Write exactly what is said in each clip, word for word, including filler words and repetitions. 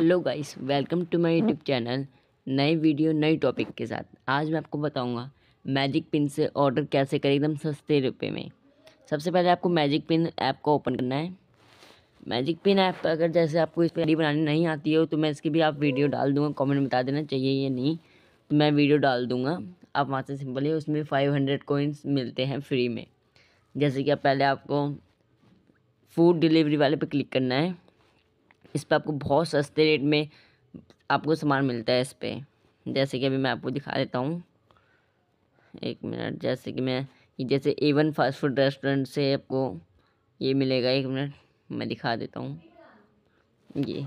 Hello guys, welcome to my YouTube channel. नए video नए topic के साथ आज मैं आपको बताऊंगा मैजिक पिन से ऑर्डर कैसे करें एकदम सस्ते रुपए में। सबसे पहले आपको मैजिक पिन ऐप को ओपन करना है। मैजिक पिन ऐप अगर जैसे आपको इस पर वीडियो बनानी नहीं आती हो तो मैं इसकी भी आप वीडियो डाल दूँगा। कॉमेंट में बता देना चाहिए या नहीं, तो मैं वीडियो डाल दूँगा। आप वहाँ से सिंपल ही उसमें फाइव हंड्रेड कोइंस मिलते हैं फ्री में। जैसे कि आप पहले आपको फूड डिलीवरी वाले पर क्लिक करना है। इस पर आपको बहुत सस्ते रेट में आपको सामान मिलता है इस पर। जैसे कि अभी मैं आपको दिखा देता हूँ, एक मिनट। जैसे कि मैं जैसे एवन फास्ट फूड रेस्टोरेंट से आपको ये मिलेगा। एक मिनट मैं दिखा देता हूँ, ये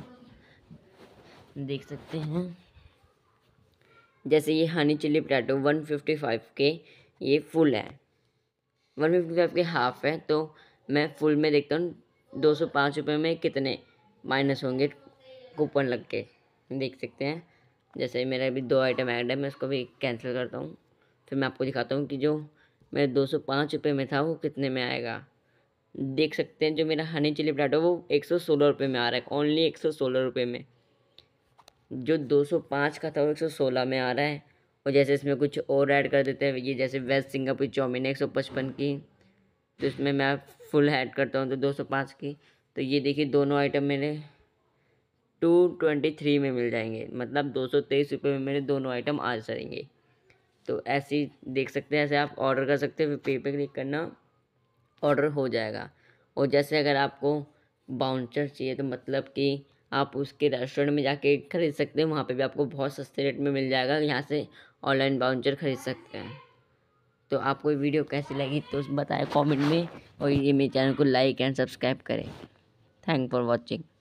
देख सकते हैं। जैसे ये honey chilli potato one fifty five के ये फुल है, वन फिफ्टी फाइव के हाफ़ है। तो मैं फुल में देखता हूँ दो सौ पाँच रुपये में कितने माइनस होंगे कूपन लग के, देख सकते हैं। जैसे मेरा अभी दो आइटम ऐड है, मैं उसको भी कैंसिल करता हूँ। फिर मैं आपको दिखाता हूँ कि जो मेरा दो सौ पाँच रुपये में था वो कितने में आएगा। देख सकते हैं जो मेरा हनी चिली पटाटो वो एक सौ सोलह रुपये में आ रहा है, ओनली एक सौ सोलह रुपये में। जो दो सौ पाँच का था वो एक सौ सोलह में आ रहा है। और जैसे इसमें कुछ और ऐड कर देते हैं, ये जैसे वेस्ट सिंगापुर चाउमीन है एक सौ पचपन की, तो इसमें मैं फुल ऐड करता हूँ तो दो सौ पाँच की। तो ये देखिए दोनों आइटम मेरे टू ट्वेंटी थ्री में मिल जाएंगे, मतलब दो सौ तेईस रुपये में मेरे दोनों आइटम आ जाएंगे। तो ऐसे ही देख सकते हैं, ऐसे आप ऑर्डर कर सकते हैं। पे पे क्लिक करना, ऑर्डर हो जाएगा। और जैसे अगर आपको बाउंचर चाहिए तो मतलब कि आप उसके रेस्टोरेंट में जाके ख़रीद सकते हैं, वहाँ पे भी आपको बहुत सस्ते रेट में मिल जाएगा। यहाँ से ऑनलाइन बाउंचर ख़रीद सकते हैं। तो आपको ये वीडियो कैसी लगी तो बताएं कमेंट में, और ये मेरे चैनल को लाइक एंड सब्सक्राइब करें। Thanks for watching.